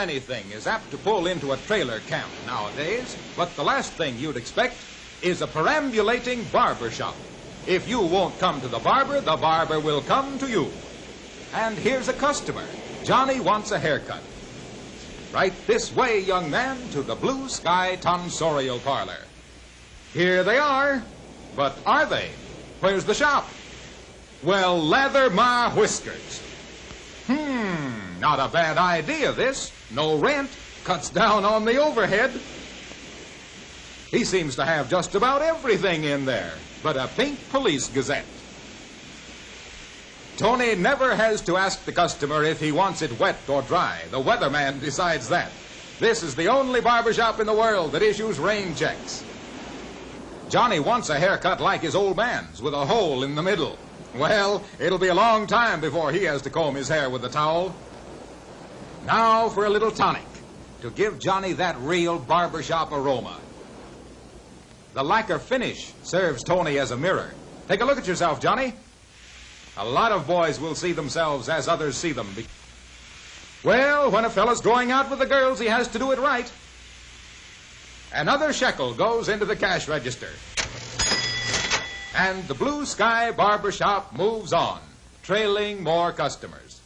anything is apt to pull into a trailer camp nowadays, but the last thing you'd expect is a perambulating barber shop. If you won't come to the barber will come to you. And here's a customer. Johnny wants a haircut. Right this way, young man, to the Blue Sky Tonsorial Parlor. Here they are. But are they? Where's the shop? Well, lather my whiskers. Not a bad idea, this. No rent. Cuts down on the overhead. He seems to have just about everything in there, but a pink police gazette. Tony never has to ask the customer if he wants it wet or dry. The weatherman decides that. This is the only barbershop in the world that issues rain checks. Johnny wants a haircut like his old man's, with a hole in the middle. Well, it'll be a long time before he has to comb his hair with a towel. Now for a little tonic to give Johnny that real barbershop aroma. The lacquer finish serves Tony as a mirror. Take a look at yourself, Johnny. A lot of boys will see themselves as others see them. Well, when a fellow's going out with the girls, he has to do it right. Another shekel goes into the cash register. And the Blue Sky Barbershop moves on, trailing more customers.